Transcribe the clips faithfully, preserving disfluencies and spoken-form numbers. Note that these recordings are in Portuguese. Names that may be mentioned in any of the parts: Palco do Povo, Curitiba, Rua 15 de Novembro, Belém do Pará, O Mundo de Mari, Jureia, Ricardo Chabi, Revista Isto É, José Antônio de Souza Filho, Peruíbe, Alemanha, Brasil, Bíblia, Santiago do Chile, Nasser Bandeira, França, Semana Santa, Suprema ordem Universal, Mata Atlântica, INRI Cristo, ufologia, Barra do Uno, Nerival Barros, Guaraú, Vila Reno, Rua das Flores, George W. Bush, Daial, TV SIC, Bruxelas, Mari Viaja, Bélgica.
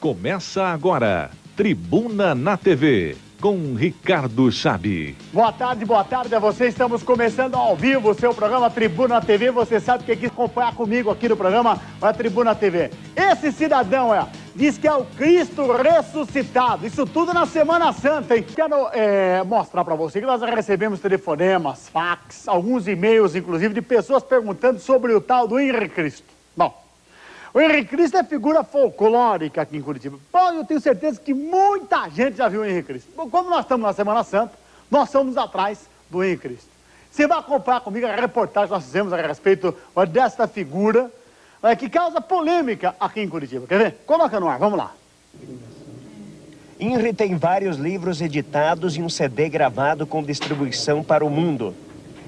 Começa agora, Tribuna na T V, com Ricardo Chabi. Boa tarde, boa tarde a você. Estamos começando ao vivo o seu programa Tribuna na T V. Você sabe que quis acompanhar comigo aqui no programa a Tribuna T V. Esse cidadão é... diz que é o Cristo ressuscitado. Isso tudo na Semana Santa, hein? Quero é, mostrar pra você que nós recebemos telefonemas, fax, alguns e-mails, inclusive, de pessoas perguntando sobre o tal do INRI Cristo. Bom, o INRI Cristo é figura folclórica aqui em Curitiba. Bom, eu tenho certeza que muita gente já viu o INRI Cristo. Bom, como nós estamos na Semana Santa, nós estamos atrás do INRI Cristo. Você vai acompanhar comigo a reportagem que nós fizemos a respeito desta figura, é que causa polêmica aqui em Curitiba. Quer ver? Coloca no ar, vamos lá. INRI tem vários livros editados e um C D gravado com distribuição para o mundo.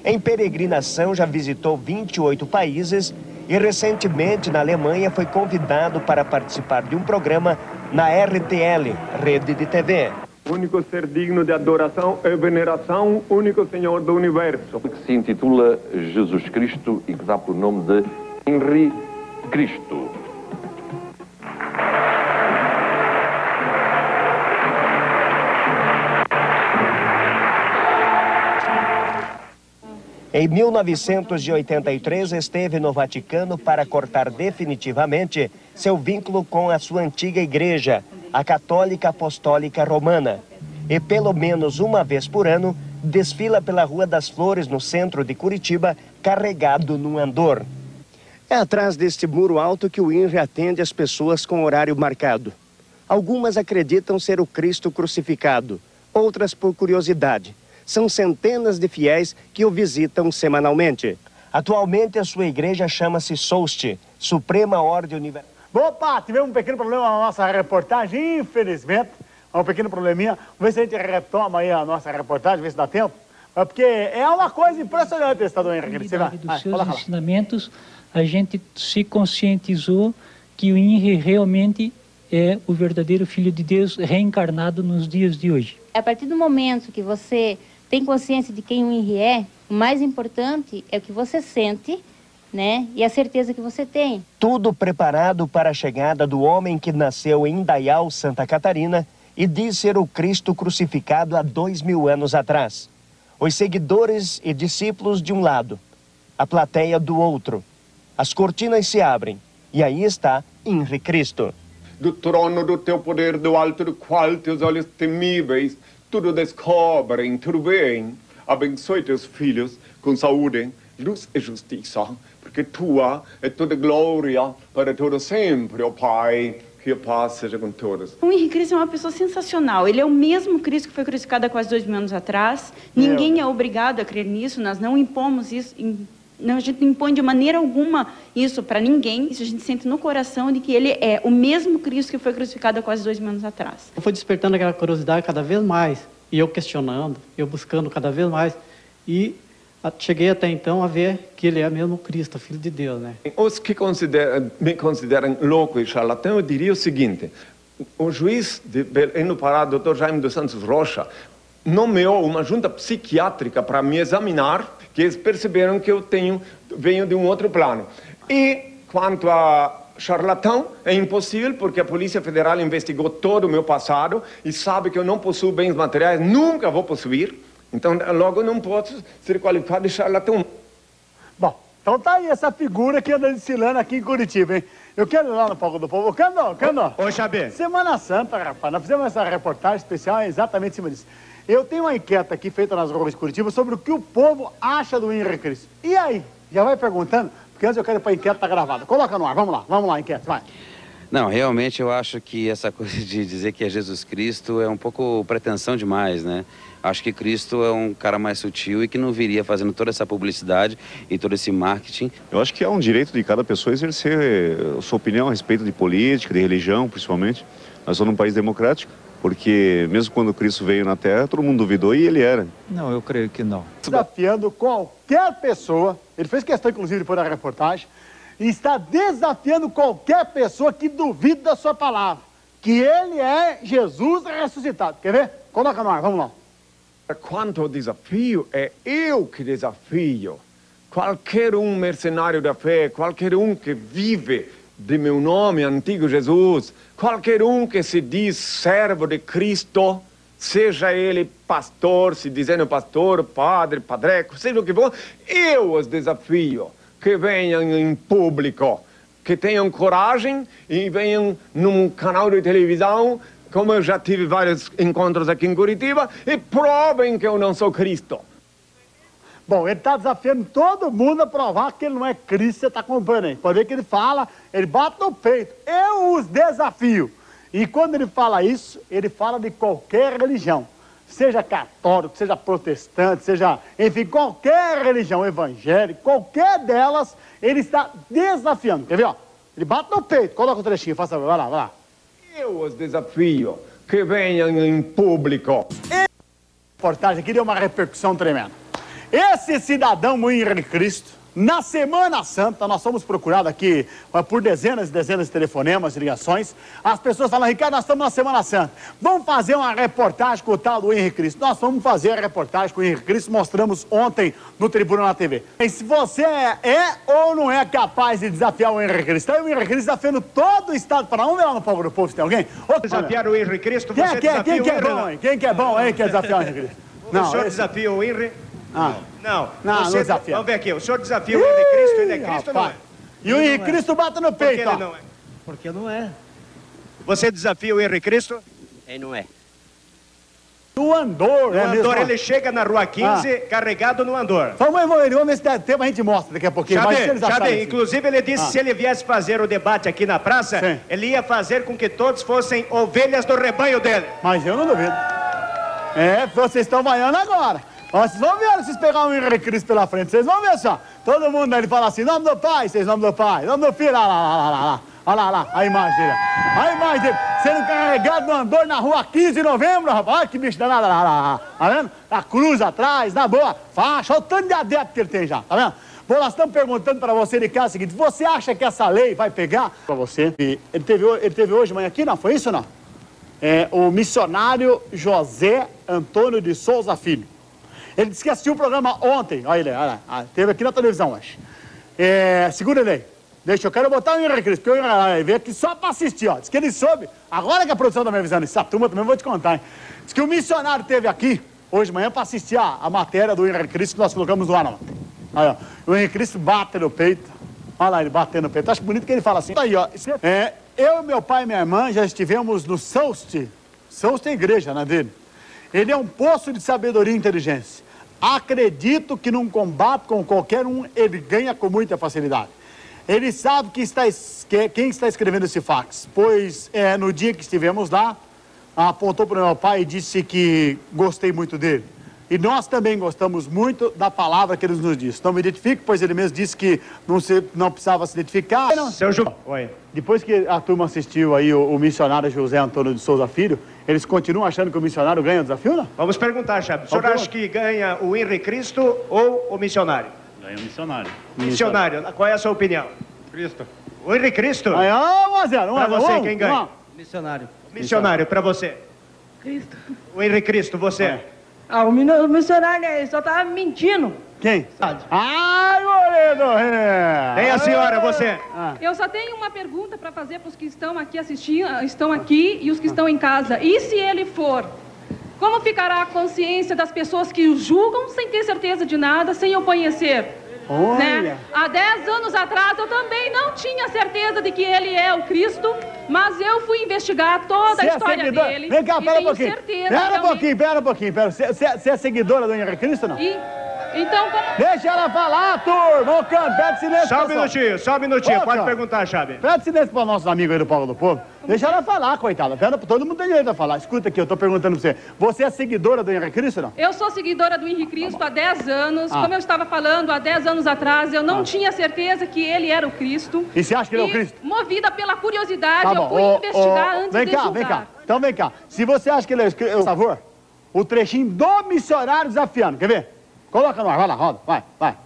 Em peregrinação já visitou vinte e oito países e recentemente na Alemanha foi convidado para participar de um programa na R T L, Rede de T V. Único ser digno de adoração e veneração, único Senhor do Universo. Que se intitula Jesus Cristo e que dá por nome de INRI Cristo. Em mil novecentos e oitenta e três, esteve no Vaticano para cortar definitivamente seu vínculo com a sua antiga igreja, a Católica Apostólica Romana. E pelo menos uma vez por ano, desfila pela Rua das Flores, no centro de Curitiba, carregado num andor. É atrás deste muro alto que o INRI atende as pessoas com horário marcado. Algumas acreditam ser o Cristo crucificado, outras por curiosidade. São centenas de fiéis que o visitam semanalmente. Atualmente a sua igreja chama-se Souste, Suprema Ordem Universal. Opa, tivemos um pequeno problema na nossa reportagem, infelizmente. Um pequeno probleminha. Vamos ver se a gente retoma aí a nossa reportagem, ver se dá tempo. É porque é uma coisa impressionante esse tal do INRI. Você vai. Dos seus ensinamentos... a gente se conscientizou que o INRI realmente é o verdadeiro Filho de Deus reencarnado nos dias de hoje. A partir do momento que você tem consciência de quem o INRI é, o mais importante é o que você sente, né, e a certeza que você tem. Tudo preparado para a chegada do homem que nasceu em Daial, Santa Catarina, e diz ser o Cristo crucificado há dois mil anos atrás. Os seguidores e discípulos de um lado, a plateia do outro. As cortinas se abrem, e aí está INRI Cristo. Do trono do teu poder, do alto do qual teus olhos temíveis, tudo descobrem, tudo veem. Abençoe teus filhos com saúde, luz e justiça, porque tua é toda glória para todo sempre, ó Pai, que a paz seja com todos. O INRI Cristo é uma pessoa sensacional. Ele é o mesmo Cristo que foi crucificado há quase dois mil anos atrás. Meu. Ninguém é obrigado a crer nisso, nós não impomos isso... Em... Não, a gente não impõe de maneira alguma isso para ninguém. Isso a gente sente no coração de que ele é o mesmo Cristo que foi crucificado há quase dois mil anos atrás. Eu fui despertando aquela curiosidade cada vez mais, e eu questionando, eu buscando cada vez mais. E cheguei até então a ver que ele é mesmo Cristo, Filho de Deus, né? Os que consideram, me consideram louco e charlatão, eu diria o seguinte. O juiz de Belém do Pará, doutor Jaime dos Santos Rocha, nomeou uma junta psiquiátrica para me examinar, que eles perceberam que eu tenho, venho de um outro plano. E quanto a charlatão, é impossível, porque a Polícia Federal investigou todo o meu passado e sabe que eu não possuo bens materiais, nunca vou possuir, então logo não posso ser qualificado de charlatão. Bom, então tá aí essa figura que anda desfilando aqui em Curitiba, hein? Eu quero ir lá no Palco do Povo. Cândido, Cândido. Oi, Xabê. Semana Santa, rapaz, nós fizemos essa reportagem especial exatamente em cima disso. Eu tenho uma enquete aqui feita nas ruas de Curitiba sobre o que o povo acha do INRI Cristo. E aí? Já vai perguntando? Porque antes eu quero ir para a enquete, tá gravada. Coloca no ar, vamos lá, vamos lá, enquete, vai. Não, realmente eu acho que essa coisa de dizer que é Jesus Cristo é um pouco pretensão demais, né? Acho que Cristo é um cara mais sutil e que não viria fazendo toda essa publicidade e todo esse marketing. Eu acho que é um direito de cada pessoa exercer a sua opinião a respeito de política, de religião, principalmente. Nós somos num país democrático. Porque mesmo quando Cristo veio na Terra, todo mundo duvidou e ele era. Não, eu creio que não. Desafiando qualquer pessoa, ele fez questão inclusive de pôr na reportagem, e está desafiando qualquer pessoa que duvide da sua palavra, que ele é Jesus ressuscitado. Quer ver? Coloca no ar, vamos lá. Quanto ao desafio, é eu que desafio. Qualquer um mercenário da fé, qualquer um que vive de meu nome, antigo Jesus, qualquer um que se diz servo de Cristo, seja ele pastor, se dizendo pastor, padre, padreco, seja o que for, eu os desafio que venham em público, que tenham coragem e venham num canal de televisão, como eu já tive vários encontros aqui em Curitiba, e provem que eu não sou Cristo. Bom, ele está desafiando todo mundo a provar que ele não é Cristo, você está acompanhando aí. Pode ver que ele fala, ele bate no peito, eu os desafio. E quando ele fala isso, ele fala de qualquer religião. Seja católico, seja protestante, seja, enfim, qualquer religião evangélica, qualquer delas, ele está desafiando. Quer ver, ó? Ele bate no peito, coloca o trechinho, faça, vai lá, vai lá. Eu os desafio que venham em público. Essa reportagem aqui deu uma repercussão tremenda. Esse cidadão INRI Cristo, na Semana Santa, nós fomos procurados aqui por dezenas e dezenas de telefonemas, ligações. As pessoas falam, Ricardo, nós estamos na Semana Santa. Vamos fazer uma reportagem com o tal do INRI Cristo. Nós vamos fazer a reportagem com o INRI Cristo, mostramos ontem no Tribuna na T V. E se você é ou não é capaz de desafiar o INRI Cristo, aí o INRI Cristo desafiando todo o estado para um ver lá no Palco do Povo, se tem alguém. Ou... Desafiar o INRI Cristo, você desafia quem, quem, quem é bom, hein? Quem que é bom aí quer desafiar o INRI Cristo? Não, o senhor esse... desafia o INRI? Ah. Não, não, não você, desafia. Vamos ver aqui, o senhor desafia o INRI Cristo, ele é Cristo ou não é? E o INRI Cristo bate no peito. Por que ele não é? Porque não é. Você desafia o INRI Cristo? Ele não é. No andor, né? No andor, ele chega na Rua quinze, ah. carregado no andor. Vamos evoluir, vamos ver se der tempo, a gente mostra daqui a pouquinho. Chabi, inclusive ele disse ah. que se ele viesse fazer o debate aqui na praça, sim, ele ia fazer com que todos fossem ovelhas do rebanho dele. Mas eu não duvido. É, vocês estão vaiando agora. Ó, vocês vão ver vocês pegar um INRI Cristo pela frente, vocês vão ver só. Todo mundo ele fala assim, nome do Pai, vocês nome do Pai, nome do Filho, olha lá, olha lá, olha lá, olha lá, a imagem dele, a imagem dele, sendo carregado no andor na Rua quinze de novembro, rapaz, olha que bicho danado, olha lá, tá vendo? A cruz atrás, na boa, faixa, olha o tanto de adepto que ele tem já, tá vendo? Bom, nós estamos perguntando para você de casa o seguinte, você acha que essa lei vai pegar para você? Ele teve, ele teve hoje, mãe, aqui, não, foi isso ou não? É, o missionário José Antônio de Souza Filho. Ele disse que assistiu o programa ontem, olha ele, olha lá, teve aqui na televisão, acho. É, segura ele aí, deixa, eu quero botar o INRI Cristo, porque ele veio aqui só para assistir, ó. Diz que ele soube, agora que a produção está me avisando, essa turma também vou te contar, hein. Diz que o missionário teve aqui, hoje de manhã, para assistir a, a matéria do INRI Cristo que nós colocamos no ar ontem. Aí, ó, o INRI Cristo bate no peito, olha lá ele batendo no peito, acho bonito que ele fala assim, aí, ó, é, eu, meu pai e minha irmã já estivemos no Souste, Souste é igreja, né, dele. Ele é um poço de sabedoria e inteligência. Acredito que num combate com qualquer um, ele ganha com muita facilidade. Ele sabe que está, que, quem está escrevendo esse fax, pois é, no dia que estivemos lá, apontou para o meu pai e disse que gostei muito dele. E nós também gostamos muito da palavra que ele nos disse. Não me identifico, pois ele mesmo disse que não, se, não precisava se identificar. Não. Seu Ju... Oi. Depois que a turma assistiu aí o, o missionário José Antônio de Souza Filho, eles continuam achando que o missionário ganha o desafio, não? Vamos perguntar, Chabi. O senhor acha que ganha o INRI Cristo ou o missionário? Ganha o missionário. Missionário. Missionário. Qual é a sua opinião? Cristo. O INRI Cristo? Aí, ó, zero. Para você, quem ganha? Missionário. Missionário, para você? Cristo. O INRI Cristo, você? É. Ah, o missionário aí só tava mentindo. Quem? Ai, Moreno! É. Ei, a senhora, você? Ah. Eu só tenho uma pergunta para fazer para os que estão aqui assistindo, estão aqui e os que estão em casa. E se ele for, como ficará a consciência das pessoas que o julgam sem ter certeza de nada, sem o conhecer? Olha. Né? Há dez anos atrás eu também não tinha certeza de que ele é o Cristo, mas eu fui investigar toda você a história é dele. Vem cá, pera um pouquinho. Certeza, pera realmente... um pouquinho, pera um pouquinho. Pera. Você, você é seguidora do INRI Cristo ou não? E... Então, como... Deixa ela falar, turma! Ô, Cândido, pede silêncio. Só um minutinho, só um minutinho. Pode ó, perguntar, Chabi. Pede silêncio para os nossos amigos aí do Palco do Povo. Deixa ela falar, coitada. Pera, todo mundo tem direito a falar. Escuta aqui, eu tô perguntando pra você. Você é seguidora do INRI Cristo, não? Eu sou seguidora do INRI Cristo tá há dez anos. Ah. Como eu estava falando, há dez anos atrás, eu não ah. tinha certeza que ele era o Cristo. E você acha que ele é o Cristo? Movida pela curiosidade, tá eu fui oh, investigar oh, antes vem de cá, julgar. Vem cá, então vem cá. Se você acha que ele é o Cristo, por favor, o trechinho do missionário desafiando, quer ver? Coloca no ar, vai lá, roda, vai, vai.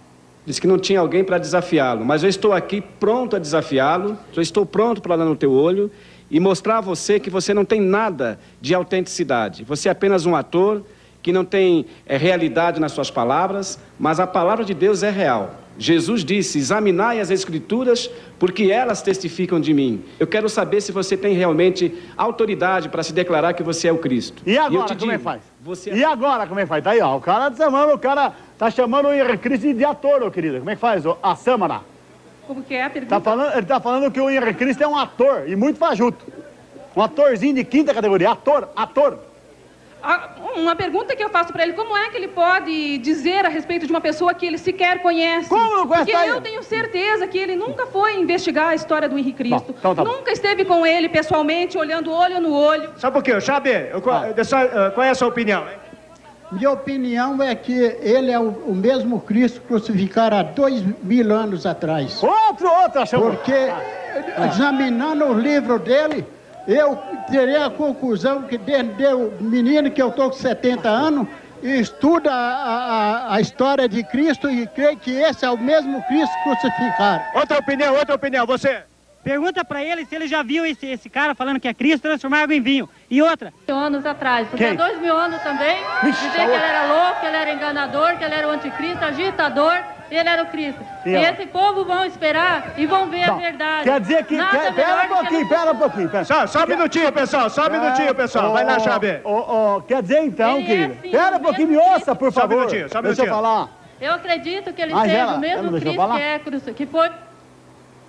Diz que não tinha alguém para desafiá-lo, mas eu estou aqui pronto a desafiá-lo, eu estou pronto para olhar no teu olho e mostrar a você que você não tem nada de autenticidade. Você é apenas um ator que não tem é, realidade nas suas palavras, mas a palavra de Deus é real. Jesus disse, examinai as Escrituras, porque elas testificam de mim. Eu quero saber se você tem realmente autoridade para se declarar que você é o Cristo. E agora, e eu te digo, como é que faz? Você... E agora, como é que faz? Tá aí, ó, o cara chamando, o cara tá chamando o Henrique Cristo de ator, ô, querida. Como é que faz, ô? A Samara? Como que é a pergunta? Tá falando, ele tá falando que o Henrique Cristo é um ator, e muito fajuto. Um atorzinho de quinta categoria, ator, ator. Uma pergunta que eu faço para ele, como é que ele pode dizer a respeito de uma pessoa que ele sequer conhece? Como não conhece? Porque eu tenho certeza que ele nunca foi investigar a história do Henrique Cristo. Bom, então, tá nunca bom. Esteve com ele pessoalmente, olhando olho no olho. Só um pouquinho, Chabi, eu, eu, só, uh, qual é a sua opinião? Minha opinião é que ele é o, o mesmo Cristo crucificado há dois mil anos atrás. Outro, outro, chamou. Porque, ah. examinando o livro dele... Eu terei a conclusão que deu menino que eu estou com setenta anos e estuda a, a, a história de Cristo e creio que esse é o mesmo Cristo crucificado. Outra opinião, outra opinião, você. Pergunta para ele se ele já viu esse, esse cara falando que é Cristo transformar água em vinho. E outra. Dois mil anos atrás, porque há dois mil anos também, dizer que ele era louco, que ele era enganador, que ele era o anticristo, agitador. Ele era o Cristo. E esse povo vão esperar e vão ver não. a verdade. Quer dizer que... Quer, pera um pouquinho, que... pera um pouquinho. Pera. Só, só um minutinho, pessoal. Só um minutinho, pessoal. Vai lá, Chabi. Oh, oh, oh. Quer dizer, então, querida... É, pera um pouquinho, me ouça, por favor. Só um minutinho, só um minutinho. Deixa eu falar. Eu acredito que ele seja o mesmo Cristo que é Cristo, que foi...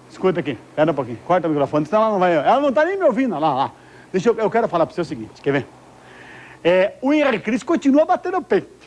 Escuta aqui, pera um pouquinho. Corta o microfone, senão ela não vai... Ela não tá nem me ouvindo. Lá, lá. Deixa eu... Eu quero falar para você o seguinte, quer ver? É, o Henrique Cristo continua batendo o peito.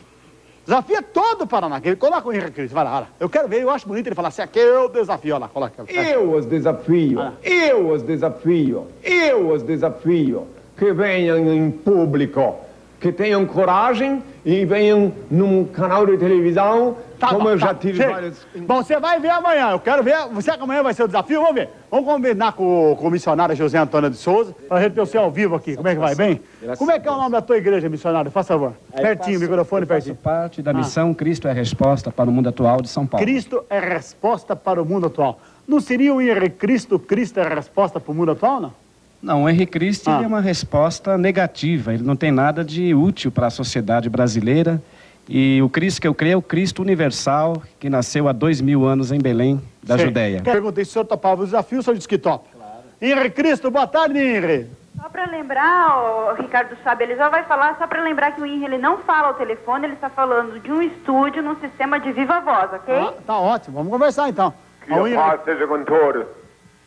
Desafia todo o Paraná. Coloca o Henrique Cristo, vai lá, vai lá. Eu quero ver, eu acho bonito ele falar assim, aqui eu desafio, olha lá, coloca. Eu os desafio, ah. eu os desafio, eu os desafio, que venham em público, que tenham coragem e venham num canal de televisão, tá como bom, eu tá. já tive Chega. vários... Bom, você vai ver amanhã, eu quero ver, será que amanhã vai ser o desafio? Vamos ver. Vamos combinar com o comissionário José Antônio de Souza, para a gente ter o seu ao vivo aqui. Como é que vai, bem? Como é que é o nome da tua igreja, missionário? Faz favor. Pertinho, microfone pertinho. Parte da missão Cristo é a Resposta para o Mundo Atual de São Paulo. Cristo é a Resposta para o Mundo Atual. Não seria o Henrique Cristo, Cristo é a Resposta para o Mundo Atual, não? Não, o Henrique Cristo ah. é uma resposta negativa. Ele não tem nada de útil para a sociedade brasileira. E o Cristo que eu creio é o Cristo universal, que nasceu há dois mil anos em Belém, da Sim. Judéia. Perguntei se o senhor topava o desafio, o senhor disse que topa. Claro. Henrique Cristo, boa tarde, Henrique. Só para lembrar, o Ricardo Chabi, ele já vai falar, só para lembrar que o Henrique não fala ao telefone, ele está falando de um estúdio num sistema de viva voz, ok? Ah, tá ótimo, vamos conversar então. Que a paz seja com todos.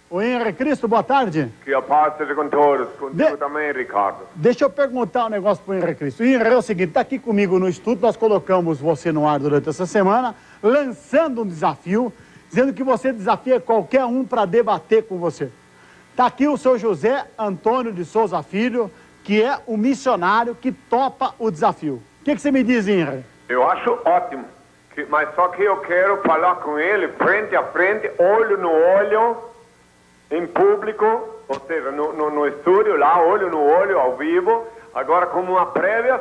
O Henrique Cristo, boa tarde. Que a paz seja com todos, contigo de... também, Ricardo. Deixa eu perguntar um negócio para o Henrique Cristo. O Henrique é o seguinte, está aqui comigo no estúdio, nós colocamos você no ar durante essa semana, lançando um desafio, dizendo que você desafia qualquer um para debater com você. Está aqui o seu José Antônio de Souza Filho, que é o missionário que topa o desafio. O que, que você me diz, Henrique? Eu acho ótimo, que... mas só que eu quero falar com ele frente a frente, olho no olho... em público, ou seja, no, no, no estúdio, lá, olho no olho, ao vivo. Agora, como uma prévia,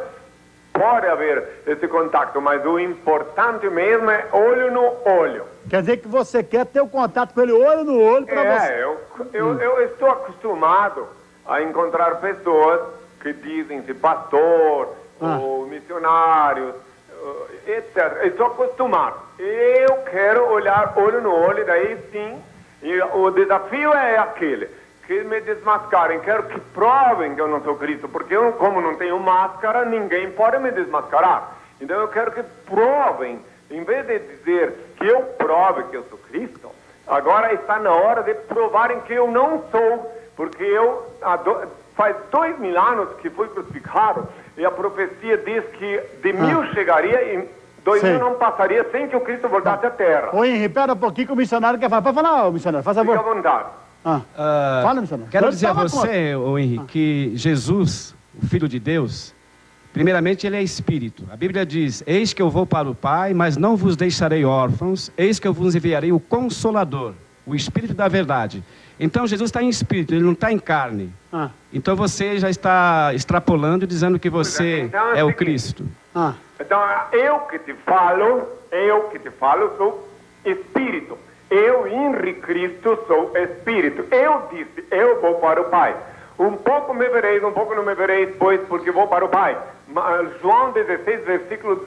pode haver esse contato, mas o importante mesmo é olho no olho. Quer dizer que você quer ter o contato com ele olho no olho para é, você... É, eu, eu, eu estou acostumado a encontrar pessoas que dizem-se pastor, ah. ou missionários, etcétera. Eu estou acostumado. Eu quero olhar olho no olho, daí sim... E o desafio é aquele, que me desmascarem, quero que provem que eu não sou Cristo, porque eu, como não tenho máscara, ninguém pode me desmascarar. Então eu quero que provem, em vez de dizer que eu prove que eu sou Cristo, agora está na hora de provarem que eu não sou, porque eu do, faz dois mil anos que fui crucificado, e a profecia diz que de mil ah. chegaria e... Dois mil não passaria sem que o Cristo voltasse à Terra. Ô Henrique, pera um pouquinho que o missionário quer falar. Pode falar, missionário, faz favor. Fique à vontade. Ah. Ah, Fala, missionário. Quero dizer a você, ô Henrique, ah. que Jesus, o Filho de Deus, primeiramente ele é Espírito. A Bíblia diz, eis que eu vou para o Pai, mas não vos deixarei órfãos, eis que eu vos enviarei o Consolador, o Espírito da Verdade. Então Jesus está em Espírito, ele não está em carne. Ah. Então você já está extrapolando, dizendo que você então, é, é o Cristo. Ah. Então, eu que te falo, eu que te falo, sou Espírito. Eu, Henrique Cristo, sou Espírito. Eu disse, eu vou para o Pai. Um pouco me vereis, um pouco não me vereis, pois, porque vou para o Pai. Mas, João dezesseis, versículos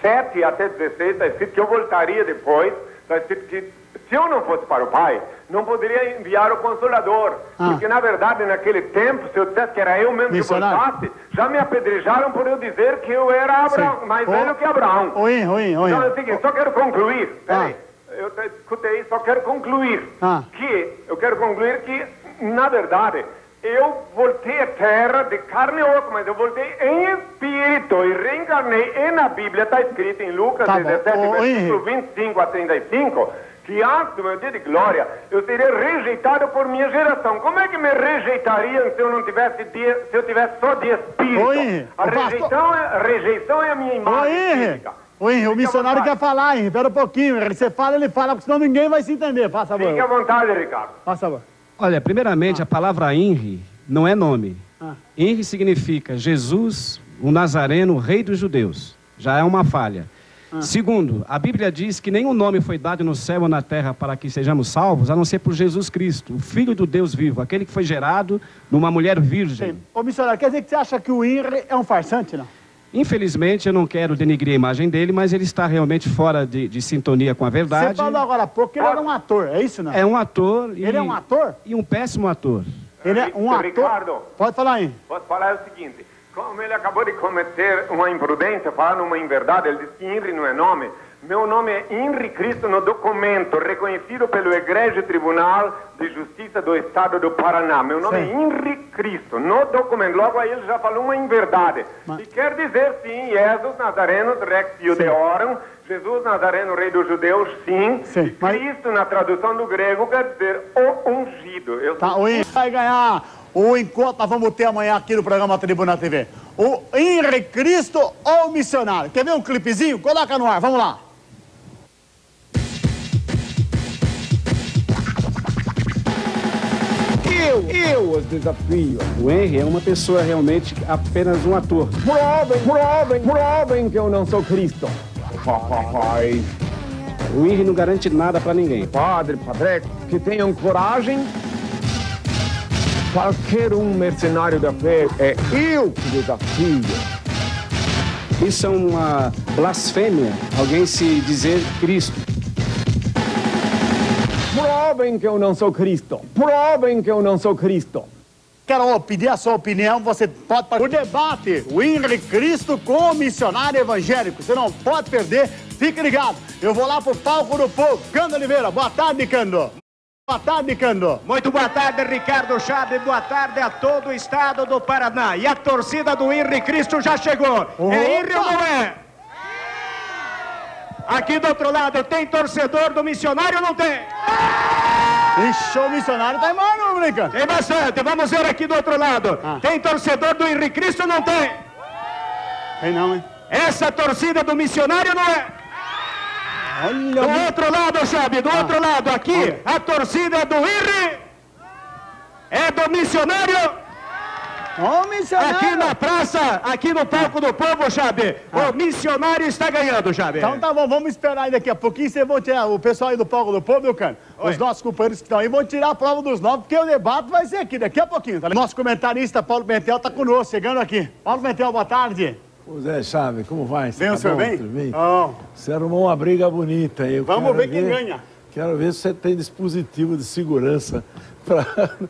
sete até dezesseis, está escrito que eu voltaria depois Está escrito que se eu não fosse para o Pai, não poderia enviar o Consolador. Ah. Porque, na verdade, naquele tempo, se eu dissesse que era eu mesmo missionário que voltasse, já me apedrejaram por eu dizer que eu era Abraão, mais oh. velho que Abraão. Oi, oi, oi. Então, é o seguinte, só quero concluir. Peraí. Ah. Eu escutei, só quero concluir ah. que, eu quero concluir que, na verdade, eu voltei à terra de carne e osso, mas eu voltei em espírito e reencarnei. E na Bíblia está escrito em Lucas tá dezessete, oh, versículo vinte e cinco a trinta e cinco, que antes do meu dia de glória, eu seria rejeitado por minha geração. Como é que me rejeitariam se eu não tivesse dia, se eu tivesse só de espírito? Oi, a rejeição é, a rejeição é a minha imagem Oi, física. O, Henrique, o missionário quer falar, Henrique. Espera um pouquinho, Henrique. Você fala, ele fala, porque senão ninguém vai se entender. Faça a boa. Fique à vontade, Ricardo. Faça a boa. Olha, primeiramente, ah. a palavra Henrique não é nome. Ah. Henrique significa Jesus, o Nazareno, o rei dos judeus. Já é uma falha. Ah. Segundo, a Bíblia diz que nenhum nome foi dado no céu ou na terra para que sejamos salvos, a não ser por Jesus Cristo, o Filho do Deus vivo, aquele que foi gerado numa mulher virgem. Sim. Ô, missionário, quer dizer que você acha que o Henrique é um farsante, não? Infelizmente, eu não quero denigrir a imagem dele, mas ele está realmente fora de, de sintonia com a verdade. Você falou agora há pouco que ele era um ator, é isso, não? É um ator. E, ele é um ator? E um péssimo ator. Ele é um ator? Ricardo, pode falar aí. Posso falar o seguinte, como ele acabou de cometer uma imprudência, falando uma inverdade, ele disse que Inri não é nome. Meu nome é INRI Cristo no documento, reconhecido pelo Egrégio Tribunal de Justiça do Estado do Paraná. Meu nome sim. é INRI Cristo, no documento. Logo aí ele já falou uma inverdade. Mas... E quer dizer, sim, Jesus Nazareno, Rex Judeorum, Jesus Nazareno, Rei dos Judeus, sim. sim. Mas... Cristo, na tradução do grego, quer dizer o ungido. Eu... Tá, o Henrique vai ganhar o encontro, nós vamos ter amanhã aqui no programa Tribuna T V. O INRI Cristo ou missionário. Quer ver um clipezinho? Coloca no ar, vamos lá. Eu, eu os desafio. O Henrique é uma pessoa realmente apenas um ator. Provem, provem, provem que eu não sou Cristo. Rapaz. O Henrique não garante nada pra ninguém. Padre, padreco, que tenham coragem. Qualquer um mercenário da fé é eu que desafio. Isso é uma blasfêmia, alguém se dizer Cristo. Provem que eu não sou Cristo. Provem que eu não sou Cristo. Quero pedir a sua opinião, você pode participar. O debate, o INRI Cristo com o missionário evangélico. Você não pode perder, fique ligado. Eu vou lá pro Palco do Povo. Cândido Oliveira, boa tarde, Cândido. Boa tarde, Cândido. Muito boa tarde, Ricardo Chabi. Boa tarde a todo o estado do Paraná. E a torcida do INRI Cristo já chegou. Opa. É INRI ou não é? Aqui do outro lado, tem torcedor do missionário ou não tem? Ixi, o missionário tá em maior número, hein, Cândido? Tem bastante. Vamos ver aqui do outro lado. Ah. Tem torcedor do INRI Cristo ou não tem? Tem não, hein? Essa torcida do missionário não é? Do outro lado, Chabi, do ah. outro lado, aqui, ah. a torcida é do INRI, é do missionário. Oh, missionário. Aqui na praça, aqui no Palco do Povo, Chabi, ah. o missionário está ganhando, Chabi. Então tá bom, vamos esperar aí daqui a pouquinho, você vai tirar o pessoal aí do Palco do Povo, meu cano. Os nossos companheiros que estão aí vão tirar a prova dos novos, porque o debate vai ser aqui daqui a pouquinho. Tá? Nosso comentarista Paulo Bentel está conosco, chegando aqui. Paulo Bentel, boa tarde. Ô Zé Chaves, como vai? Você bem, tá o senhor bom? Bem? bem? Oh. Você arrumou uma briga bonita aí. Vamos ver quem ver, ganha. Quero ver se você tem dispositivo de segurança para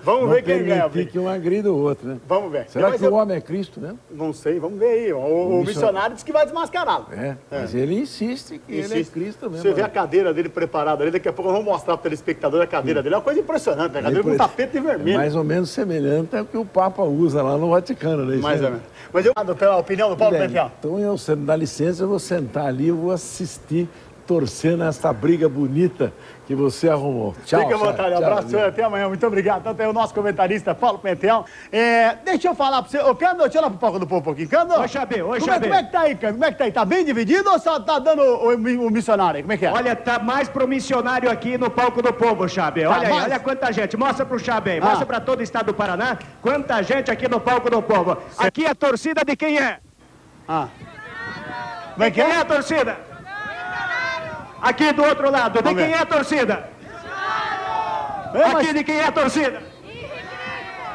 não ver quem ganha, que um agrida o outro, né? Vamos ver. Será que ser... o homem é Cristo, né? Não sei, vamos ver aí. O, o, o missionário disse que vai desmascará-lo. É, é, mas ele insiste que insiste. ele é Cristo mesmo. Você vê a cadeira dele preparada ali, daqui a pouco eu vou mostrar para o telespectador a cadeira Sim. dele. É uma coisa impressionante, né? A cadeira com esse... tapete vermelho. É mais ou menos semelhante ao que o Papa usa lá no Vaticano, né? Mais ou menos. Mas eu dou pela opinião do Paulo Bentel. Então, eu, se me dá licença, eu vou sentar ali, eu vou assistir, torcendo essa briga bonita que você arrumou. Tchau, Fica à vontade, tchau, abraço, tchau. Até amanhã, muito obrigado. Então tem o nosso comentarista, Paulo Bentel. É, deixa eu falar pra você, ô Cândido, deixa eu lá pro palco do povo um pouquinho. Cândido, oi, Chabi, oi, Chabi. Como é que tá aí, Cândido? Como é que tá aí? Tá bem dividido ou só tá dando o, o, o missionário aí? Como é que é? Olha, tá mais pro missionário aqui no Palco do Povo, Chabi. Olha tá, aí, mas... olha quanta gente. Mostra pro Chabi aí, ah. mostra pra todo o estado do Paraná, quanta gente aqui no Palco do Povo. Sim. Aqui a torcida de quem é? Ah. Como é que é a torcida? Aqui do outro lado, de quem é a torcida? Aqui de quem é a torcida?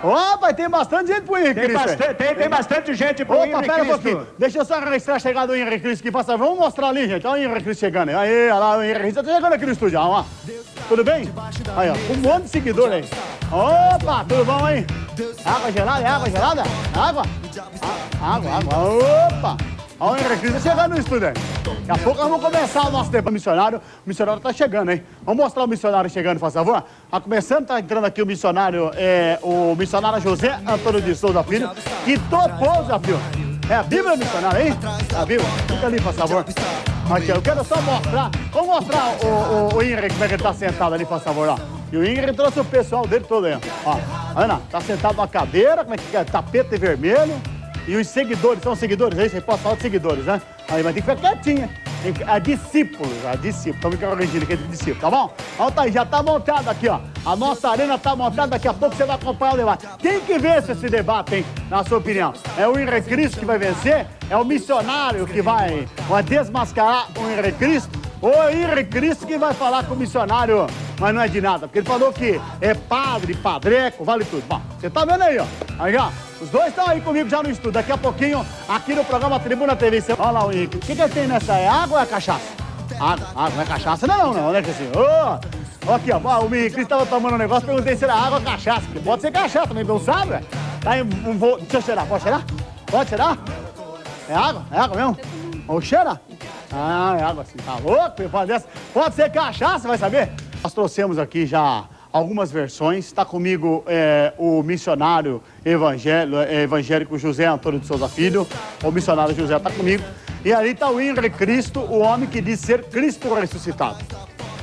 Opa, tem bastante gente pro Henrique Cristo. Bastante, tem, tem bastante gente pro Henrique Cristo. Opa, pera um pouquinho. Deixa eu só registrar a chegada do Henrique Cristo aqui. Passa, vamos mostrar ali, gente. Olha o Henrique Cristo chegando. Aí, olha lá, o Henrique Cristo tá chegando aqui no estúdio. Olha lá. Tudo bem? Aí, ó. Um monte de seguidor aí. Opa, tudo bom, hein? Água gelada, água gelada? Água? Água, água. Opa! Olha o Henrique Cristo chegando no estúdio aí. Daqui a pouco nós vamos começar o nosso tempo. O missionário, o missionário tá chegando, hein? Vamos mostrar o missionário chegando, por favor? Tá começando, tá entrando aqui o missionário, é, o missionário José Antônio de Souza Filho, que topou o desafio. É a Bíblia missionária, hein? A Bíblia. Fica ali, por favor. Aqui, eu quero só mostrar. Vamos mostrar o, o, o Henrique, como é que ele tá sentado ali, por favor, ó. E o Henrique trouxe o pessoal dele todo aí, ó. Ana, tá sentado numa cadeira, como é que é? Tapete vermelho. E os seguidores, são seguidores, aí você pode falar de seguidores, né? Aí vai ter que ficar quietinha. A discípulos, a discípulos. Estamos corrigindo aqui de discípulo, tá bom? Olha, tá aí, já tá montado aqui, ó. A nossa arena tá montada, daqui a pouco você vai acompanhar o debate. Quem que vence esse debate, hein? Na sua opinião? É o Henrique Cristo que vai vencer? É o missionário que vai, vai desmascarar o Henrique Cristo? Ou é o Henrique Cristo que vai falar com o missionário? Mas não é de nada, porque ele falou que é padre, padreco, vale tudo. Bom, você tá vendo aí, ó. Aí, ó. Os dois estão aí comigo já no estúdio. Daqui a pouquinho, aqui no programa Tribuna T V. Você... Olha lá o Henrique. O que que tem nessa? É água ou é cachaça? Água. Água. Não é cachaça? Não, não, não. Olha aqui assim. Oh. Aqui, ó. O Henrique estava tomando um negócio, perguntei se era água ou cachaça. Porque pode ser cachaça também, não sabe, velho. Tá aí um voo. Deixa eu cheirar. Pode cheirar? Pode cheirar? É água? É água mesmo? Ou cheira? Ah, é água assim. Tá louco? Pode ser cachaça, vai saber? Nós trouxemos aqui já algumas versões. Está comigo é, o missionário evangélico José Antônio de Souza Filho. O missionário José está comigo. E ali está o Henrique Cristo, o homem que diz ser Cristo ressuscitado.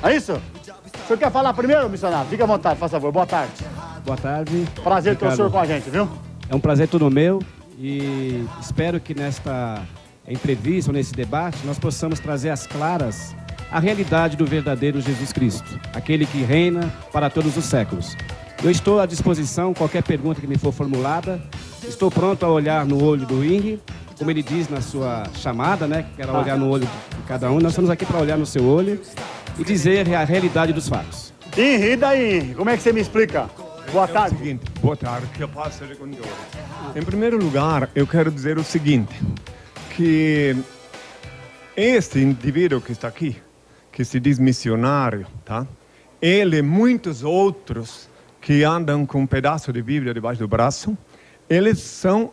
É isso? O senhor quer falar primeiro, missionário? Fique à vontade, por favor. Boa tarde. Boa tarde. Prazer ter o senhor com a gente, viu? É um prazer todo meu e espero que nesta entrevista, nesse debate, nós possamos trazer as claras a realidade do verdadeiro Jesus Cristo, aquele que reina para todos os séculos. Eu estou à disposição, qualquer pergunta que me for formulada, estou pronto a olhar no olho do I N R I, como ele diz na sua chamada, né, que era olhar no olho de cada um, nós estamos aqui para olhar no seu olho e dizer a realidade dos fatos. I N R I, daí, como é que você me explica? Boa tarde. É o seguinte, boa tarde, que eu passo com Deus. Em primeiro lugar, eu quero dizer o seguinte, que este indivíduo que está aqui, que se diz missionário, tá? Ele e muitos outros que andam com um pedaço de Bíblia debaixo do braço, eles são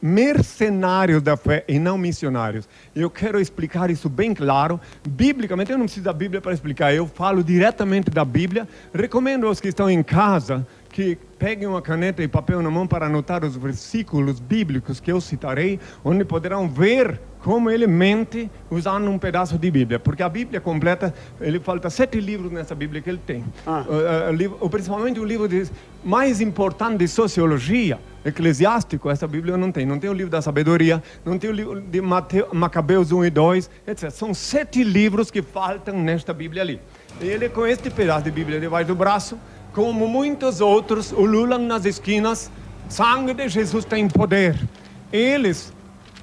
mercenários da fé e não missionários. Eu quero explicar isso bem claro. Biblicamente, eu não preciso da Bíblia para explicar. Eu falo diretamente da Bíblia. Recomendo aos que estão em casa que peguem uma caneta e papel na mão para anotar os versículos bíblicos que eu citarei, onde poderão ver como ele mente usando um pedaço de Bíblia. Porque a Bíblia completa, ele falta sete livros nessa Bíblia que ele tem. Ah. O, o livro, principalmente o livro de, mais importante de sociologia, Eclesiástico, essa Bíblia não tem. Não tem o livro da sabedoria, não tem o livro de Mateu, Macabeus um e dois, etcétera. São sete livros que faltam nesta Bíblia ali. E ele com este pedaço de Bíblia debaixo do braço, como muitos outros, ululam nas esquinas, sangue de Jesus tem poder. Eles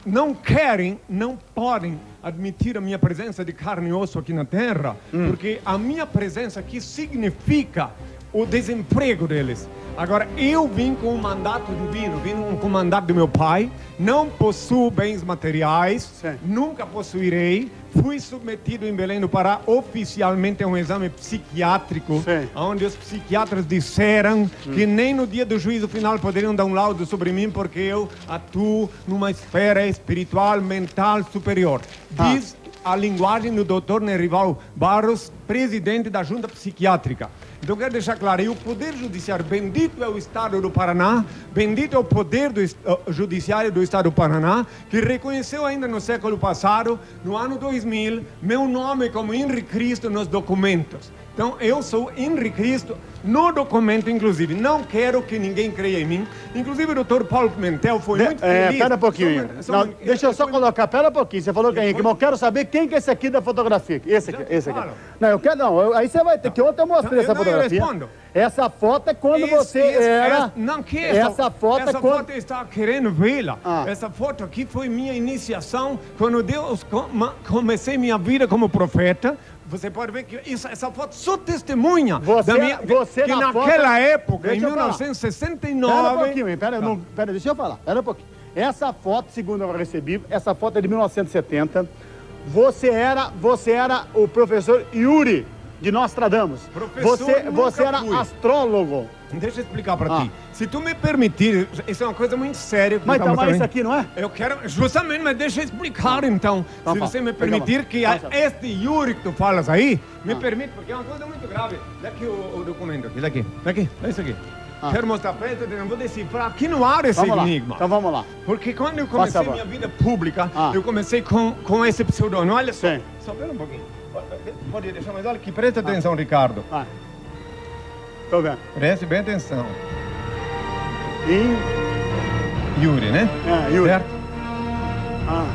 não querem, não podem admitir a minha presença de carne e osso aqui na terra, hum. porque a minha presença aqui significa o desemprego deles. Agora, eu vim com um mandato divino, vim com o mandato do meu pai, não possuo bens materiais, Sim. nunca possuirei, fui submetido em Belém do Pará oficialmente a um exame psiquiátrico, Sim. onde os psiquiatras disseram Sim. que nem no dia do juízo final poderiam dar um laudo sobre mim, porque eu atuo numa esfera espiritual, mental, superior. Ah. Diz a linguagem do doutor Nerival Barros, presidente da junta psiquiátrica. Então quero deixar claro, e o Poder Judiciário, bendito é o Estado do Paraná, bendito é o Poder do, uh, Judiciário do Estado do Paraná, que reconheceu ainda no século passado, no ano dois mil, meu nome como Henrique Cristo nos documentos. Então, eu sou Henrique Cristo, no documento, inclusive. Não quero que ninguém creia em mim. Inclusive, o doutor Paulo Bentel foi de, muito é, feliz. Pera um pouquinho. Som, som, não, deixa eu só foi... colocar, pera um pouquinho. Você falou que é Henrique, mas eu quero saber quem que é esse aqui da fotografia. Esse aqui, esse aqui. Não, eu quero não. Eu, aí você vai ter que ontem eu mostrei não, essa eu fotografia. Não, eu essa foto é quando esse, você esse, era... Não, que é essa, essa foto essa é quando... foto eu estava querendo vê-la. Ah. Essa foto aqui foi minha iniciação, quando Deus comecei minha vida como profeta. Você pode ver que isso, essa foto só testemunha você, da minha, você que na naquela foto, época, em mil novecentos e sessenta e nove... Pera um pouquinho, pera, não, pera, deixa eu falar, pera um pouquinho. Essa foto, segundo eu recebi, essa foto é de mil novecentos e setenta. Você era, você era o professor Yuri de Nostradamus. Professor você você era fui. Astrólogo. Deixa eu explicar para ah. ti. Se tu me permitir, isso é uma coisa muito séria. Mas então, mas isso aqui, não é? Eu quero, justamente, mas deixa eu explicar então. Tá, se tá, você me permitir tá, que tá, tá. este Yuri que tu falas aí, me ah. permite, porque é uma coisa muito grave. Daqui o, o documento, daqui, daqui, é isso aqui. Ah. Quero mostrar para ele, eu vou decifrar aqui no ar esse vamos enigma. Lá. Então vamos lá. Porque quando eu comecei minha vida pública, ah. eu comecei com, com esse pseudônimo. Olha só, sim. só pera um pouquinho. Pode deixar, mas olha aqui, presta atenção, ah. Ricardo. Ah. Tô vendo. Preste bem atenção. E... Yuri, né? É, Yuri. Certo? Ah.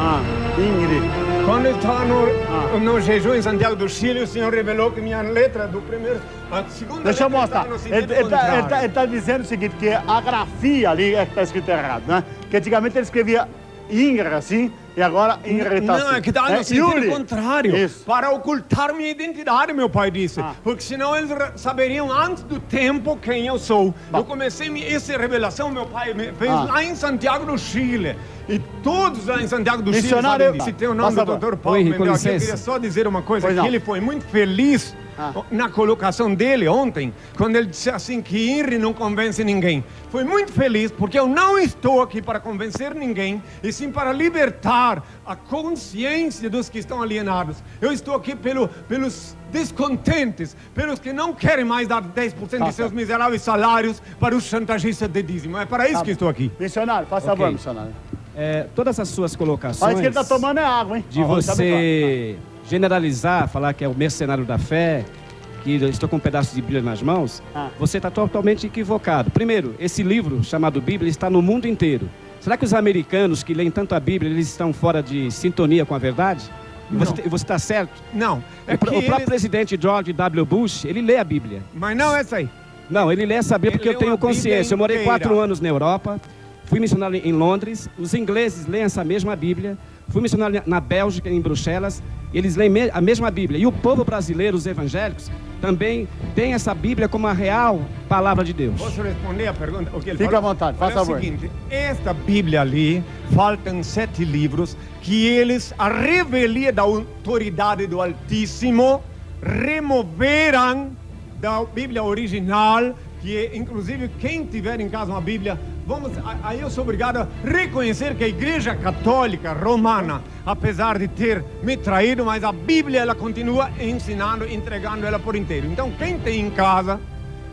Ah, Ingrid. Quando eu estava no, ah. no jejum em Santiago do Chile, o senhor revelou que minha letra do primeiro... A segunda Deixa eu mostrar. Ele está tá dizendo o seguinte, que a grafia ali é que está escrita errado, né? Que antigamente ele escrevia Ingra, assim, e agora Ingra está assim. Não, é que está no é, sentido contrário. Isso. Para ocultar minha identidade, meu pai disse. Ah. Porque senão eles saberiam antes do tempo quem eu sou. Bah. Eu comecei essa revelação, meu pai me fez ah. lá em Santiago do Chile. E todos lá em Santiago do Chile sabem disso. Tem o nome do doutor Paulo Bentel. Eu queria só dizer uma coisa, que ele foi muito feliz ah. na colocação dele ontem, quando ele disse assim que I N R I não convence ninguém. Foi muito feliz, porque eu não estou aqui para convencer ninguém, e sim para libertar a consciência dos que estão alienados. Eu estou aqui pelo, pelos... descontentes, pelos que não querem mais dar dez por cento tá, de seus tá. miseráveis salários para os chantagistas de dízimo. É para isso tá, que estou aqui. Missionário, faça okay. a boa, missionário. É, todas as suas colocações... Parece que ele está tomando água, hein? De ah, você tá generalizar, falar que é o mercenário da fé, que estou com um pedaço de Bíblia nas mãos, ah. você está totalmente equivocado. Primeiro, esse livro chamado Bíblia está no mundo inteiro. Será que os americanos que leem tanto a Bíblia, eles estão fora de sintonia com a verdade? Você está certo? Não. É o, pr o próprio ele... presidente George W. Bush, ele lê a Bíblia. Mas não essa aí. Não, ele lê essa Bíblia ele porque eu tenho consciência. Eu morei quatro anos na Europa, fui missionário em Londres, os ingleses leem essa mesma Bíblia, fui missionário na Bélgica, em Bruxelas, eles leem me a mesma Bíblia. E o povo brasileiro, os evangélicos, também tem essa Bíblia como a real palavra de Deus. Posso responder a pergunta? O que ele Fica falou? à vontade, faça favor. É o seguinte, esta Bíblia ali, faltam sete livros, que eles, a revelia da autoridade do Altíssimo, removeram da Bíblia original, que inclusive quem tiver em casa uma Bíblia, vamos, aí eu sou obrigado a reconhecer que a Igreja Católica Romana, apesar de ter me traído, mas a Bíblia ela continua ensinando, entregando ela por inteiro. Então quem tem em casa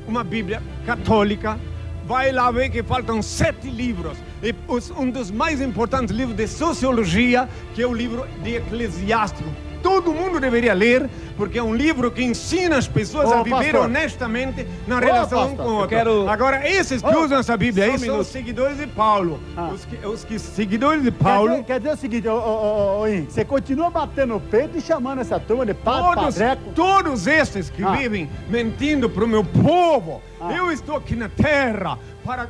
uma Bíblia católica, vai lá ver que faltam sete livros. E os, um dos mais importantes livros de sociologia, que é o livro de Eclesiastes. Todo mundo deveria ler, porque é um livro que ensina as pessoas oh, a viver pastor. honestamente na oh, relação um com o outro. Quero... Agora, esses que oh, usam essa Bíblia aí são os seguidores de Paulo. Ah. Os, que, os que seguidores de Paulo... Quer dizer, quer dizer o seguinte, oh, oh, oh, oh, você continua batendo o peito e chamando essa turma de padre, todos, padreco. Todos esses que ah. vivem mentindo para o meu povo, ah. eu estou aqui na terra para...